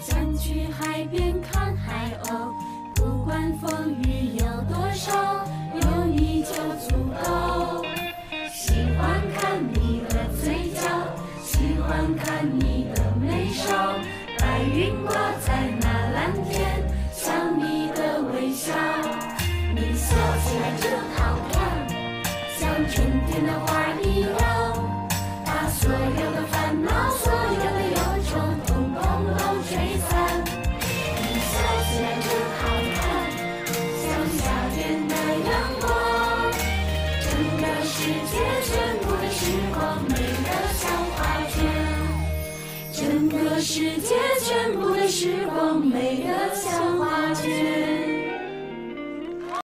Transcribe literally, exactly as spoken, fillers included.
想去海边看海鸥，不管风雨有多少，有你就足够。喜欢看你的嘴角，喜欢看你的眉梢，白云挂在那蓝天，像你的微笑。你笑起来真好看，像春天的花一样，把所有的烦恼，所有的忧愁，统统都吹散。你笑起来真好看，像夏天的阳光，整个世界全部的时光美得像画卷，整个世界全部的时光美得像。